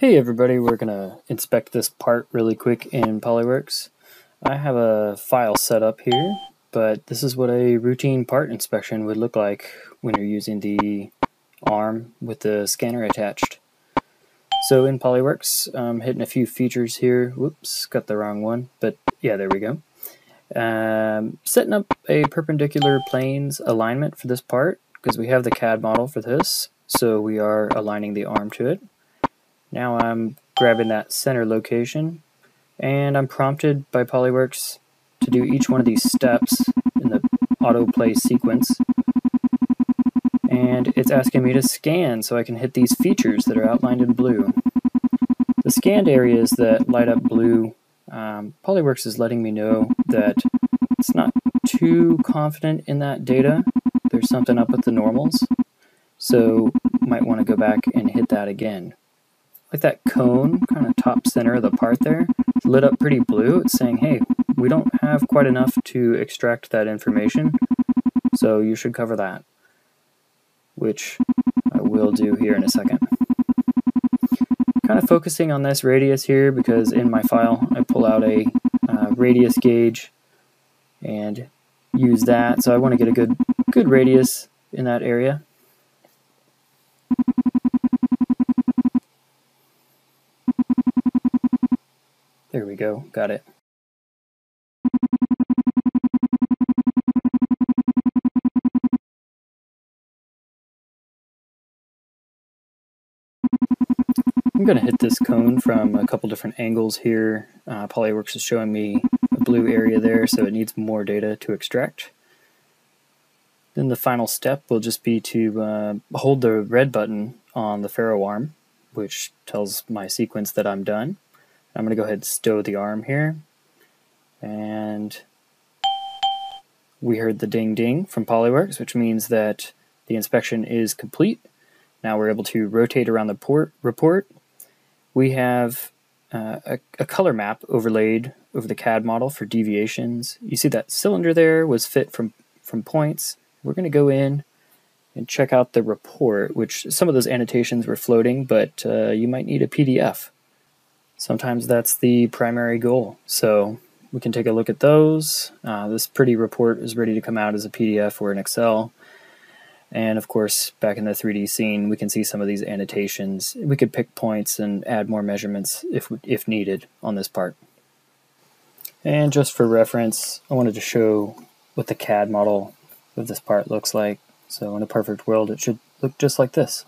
Hey everybody, we're gonna inspect this part really quick in PolyWorks. I have a file set up here, but this is what a routine part inspection would look like when you're using the arm with the scanner attached. So in PolyWorks, I'm hitting a few features here. Whoops, got the wrong one, but yeah, there we go. Setting up a perpendicular planes alignment for this part, because we have the CAD model for this, so we are aligning the arm to it. Now I'm grabbing that center location, and I'm prompted by PolyWorks to do each one of these steps in the autoplay sequence. And it's asking me to scan so I can hit these features that are outlined in blue. The scanned areas that light up blue, PolyWorks is letting me know that it's not too confident in that data. There's something up with the normals, so might want to go back and hit that again. Like that cone, kind of top center of the part there, lit up pretty blue. It's saying, hey, we don't have quite enough to extract that information, so you should cover that, which I will do here in a second. Kind of focusing on this radius here because in my file I pull out a radius gauge and use that, so I want to get a good radius in that area. There we go, got it. I'm going to hit this cone from a couple different angles here. PolyWorks is showing me a blue area there, so it needs more data to extract. Then the final step will just be to hold the red button on the FARO arm, which tells my sequence that I'm done. I'm going to go ahead and stow the arm here, and we heard the ding ding from PolyWorks, which means that the inspection is complete. Now we're able to rotate around the report. We have a color map overlaid over the CAD model for deviations. You see that cylinder there was fit from points. We're going to go in and check out the report, which some of those annotations were floating, but you might need a PDF. Sometimes that's the primary goal, so we can take a look at those. This pretty report is ready to come out as a PDF or an Excel. And of course, back in the 3D scene, we can see some of these annotations. We could pick points and add more measurements if needed on this part. And just for reference, I wanted to show what the CAD model of this part looks like. So in a perfect world, it should look just like this.